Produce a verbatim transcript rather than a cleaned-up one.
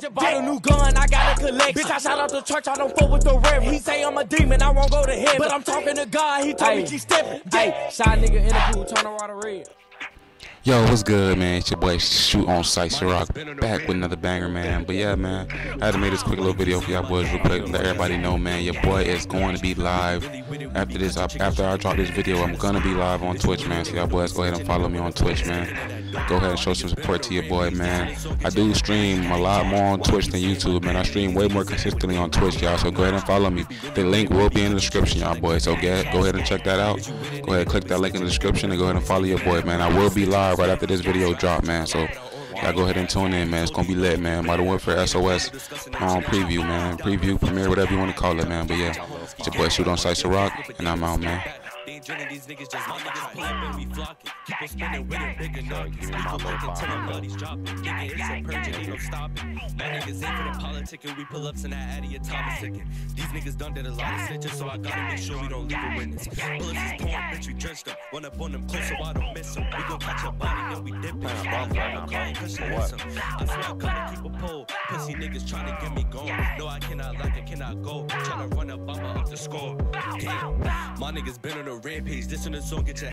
just bought a new gun, I got a collection. Bitch, I shout out the church, I don't fuck with the rev. He say I'm a demon, I won't go to heaven. But I'm talking to God, he told me keep stepping. Hey, shot nigga in the pool, turn around the red. Yo, what's good, man? It's your boy Shoot On Sight Ciroc, back with another banger, man. But yeah, man, I had to make this quick little video for y'all boys real quick. Let everybody know, man, your boy is going to be live after this. After I drop this video, I'm gonna be live on Twitch, man. So y'all boys go ahead and follow me on Twitch, man. Go ahead and show some support to your boy, man. I do stream a lot more on Twitch than YouTube, man. I stream way more consistently on Twitch, y'all. So go ahead and follow me. The link will be in the description, y'all boys. So get, go ahead and check that out. Go ahead, click that link in the description and go ahead and follow your boy, man. I will be live right after this video drop, man, so y'all go ahead and tune in, man. It's gonna be lit, man. By the way, for S O S um, preview, man, preview, premiere, whatever you want to call it, man. But yeah, it's your boy Shoot On Sight Ciroc, and I'm out, man. These niggas just money just and we flock it. Keep on spinning with it, big enough. Keep on looking till my bloodies dropping. Nigga, it's a purge, ain't no stopping. That niggas ain't for the politic and we pull ups in that Addy Atomic second. These niggas done did a lot of snitches, so I gotta make sure we don't leave a witness. Bullets is pouring, bitch, we drenched up. Run up on them close so I don't miss them. We gon' catch your body and we dip it. I'm calling Christian Hanson. I swear I gotta keep a pole. Pussy niggas tryna get me going. No, I cannot like it, cannot go. Tryna run up, I'ma up the score. Damn, my niggas been on a rampage. This one is so get your